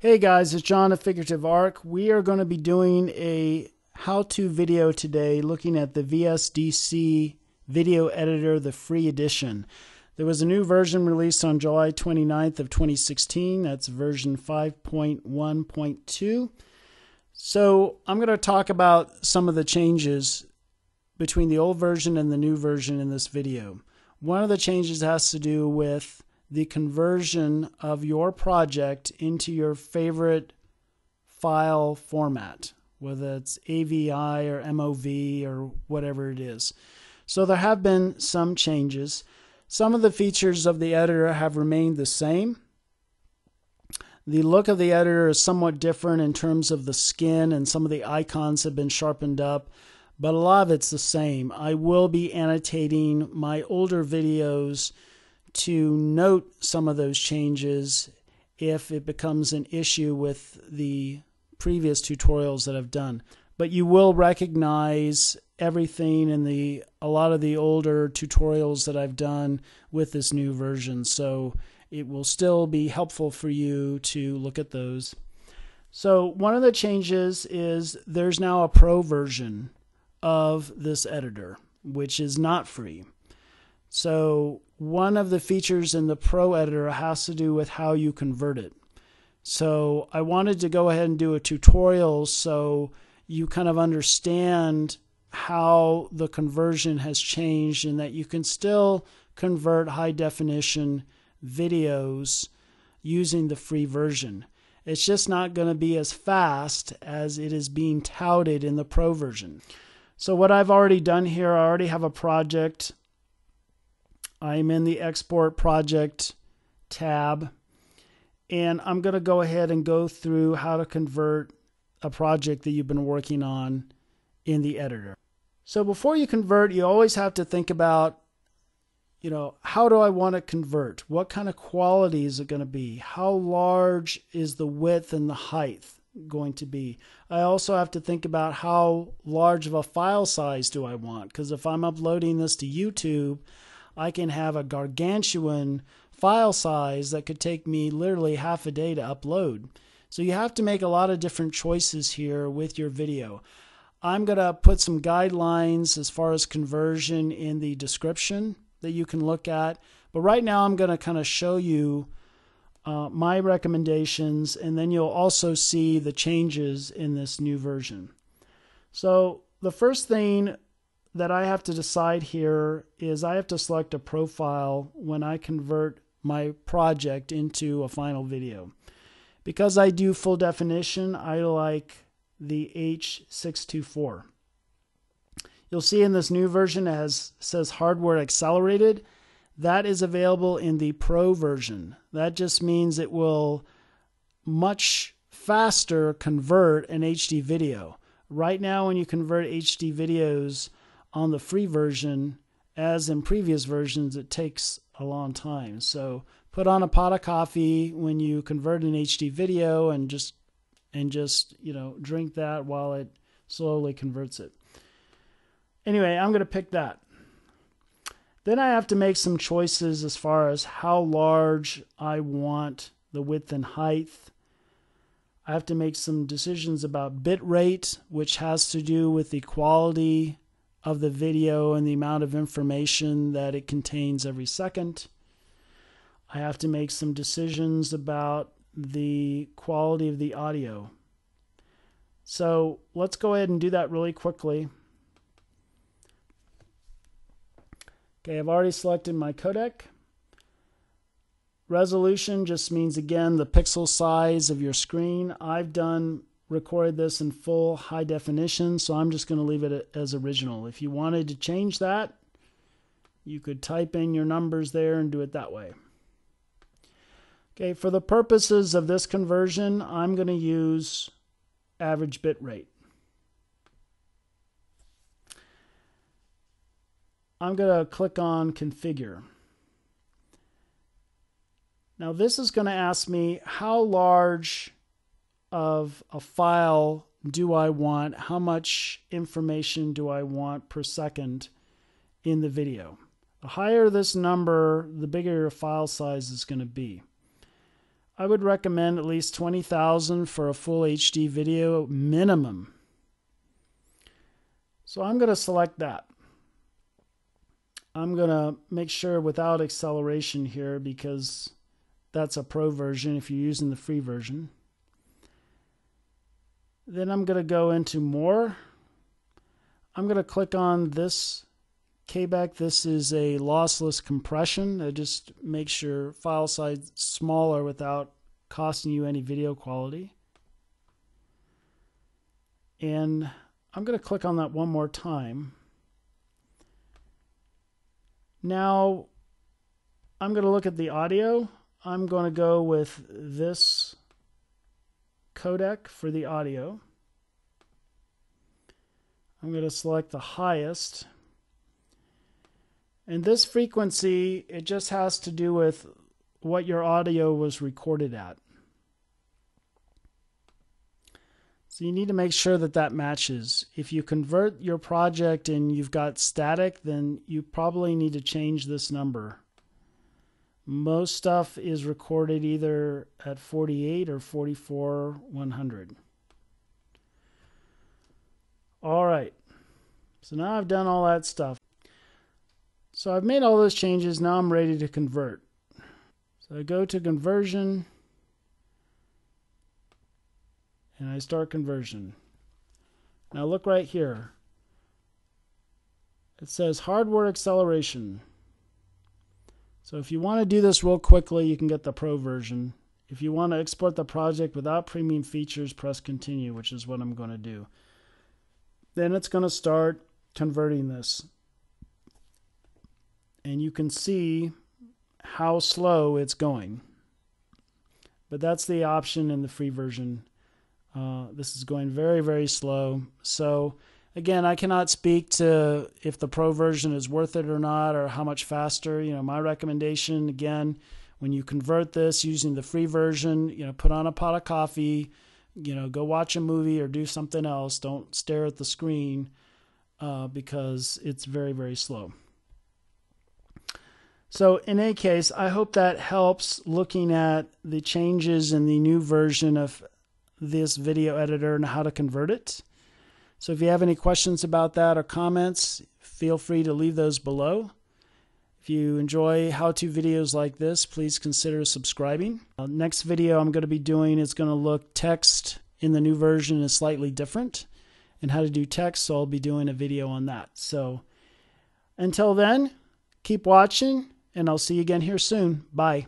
Hey guys, it's John of Figurative Arc. We are going to be doing a how-to video today looking at the VSDC video editor, the free edition. There was a new version released on July 29th of 2016. That's version 5.1.2. So I'm going to talk about some of the changes between the old version and the new version in this video. One of the changes has to do with the conversion of your project into your favorite file format, whether it's AVI or MOV or whatever it is. So there have been some changes. Some of the features of the editor have remained the same. The look of the editor is somewhat different in terms of the skin, and some of the icons have been sharpened up, but a lot of it's the same. I will be annotating my older videos to note some of those changes if it becomes an issue with the previous tutorials that I've done. But you will recognize everything in a lot of the older tutorials that I've done with this new version, so it will still be helpful for you to look at those. So one of the changes is there's now a pro version of this editor, which is not free. So one of the features in the Pro Editor has to do with how you convert it. So I wanted to go ahead and do a tutorial so you kind of understand how the conversion has changed, and that you can still convert high definition videos using the free version. It's just not going to be as fast as it is being touted in the Pro version. So what I've already done here, I already have a project. I'm in the Export Project tab, and I'm going to go ahead and go through how to convert a project that you've been working on in the editor. So before you convert, you always have to think about, you know, how do I want to convert? What kind of quality is it going to be? How large is the width and the height going to be? I also have to think about how large of a file size do I want? Because if I'm uploading this to YouTube, I can have a gargantuan file size that could take me literally half a day to upload. So you have to make a lot of different choices here with your video. I'm going to put some guidelines as far as conversion in the description that you can look at. But right now I'm going to kind of show you my recommendations, and then you'll also see the changes in this new version. So the first thing that I have to decide here is I have to select a profile when I convert my project into a final video. Because I do full definition, I like the H.264. You'll see in this new version it says hardware accelerated. That is available in the Pro version. That just means it will much faster convert an HD video. Right now when you convert HD videos on the free version, as in previous versions, it takes a long time. So put on a pot of coffee when you convert an HD video and just you know, drink that while it slowly converts it. Anyway, I'm going to pick that. Then I have to make some choices as far as how large I want the width and height. I have to make some decisions about bitrate, which has to do with the quality of the video and the amount of information that it contains every second. I have to make some decisions about the quality of the audio. So let's go ahead and do that really quickly. Okay, I've already selected my codec. Resolution just means, again, the pixel size of your screen. I've recorded this in full high definition, so I'm just going to leave it as original. If you wanted to change that, you could type in your numbers there and do it that way. Okay, for the purposes of this conversion, I'm going to use average bit rate. I'm going to click on configure. Now this is going to ask me how large of a file do I want, how much information do I want per second in the video. The higher this number, the bigger your file size is going to be. I would recommend at least 20,000 for a full HD video minimum. So I'm going to select that. I'm going to make sure without acceleration here, because that's a pro version if you're using the free version. Then I'm going to go into more. I'm going to click on this CABAC. This is a lossless compression. It just makes your file size smaller without costing you any video quality. And I'm going to click on that one more time. Now, I'm going to look at the audio. I'm going to go with this codec for the audio. I'm going to select the highest. And this frequency, it just has to do with what your audio was recorded at. So you need to make sure that that matches. If you convert your project and you've got static, then you probably need to change this number. Most stuff is recorded either at 48 or 44/100. All right. So now I've done all that stuff. So I've made all those changes. Now I'm ready to convert. So I go to conversion. And I start conversion. Now look right here. It says hardware acceleration. So if you want to do this real quickly, you can get the pro version. If you want to export the project without premium features, press continue, which is what I'm going to do. Then it's going to start converting this. And you can see how slow it's going. But that's the option in the free version. This is going very, very slow. So again, I cannot speak to if the pro version is worth it or not, or how much faster. You know, my recommendation again, when you convert this using the free version, you know, put on a pot of coffee, you know, go watch a movie or do something else. Don't stare at the screen because it's very, very slow. So in any case, I hope that helps looking at the changes in the new version of this video editor and how to convert it. So if you have any questions about that or comments, feel free to leave those below. If you enjoy how-to videos like this, please consider subscribing. Next video I'm going to be doing is going to look text in the new version is slightly different and how to do text, so I'll be doing a video on that. So until then, keep watching and I'll see you again here soon. Bye.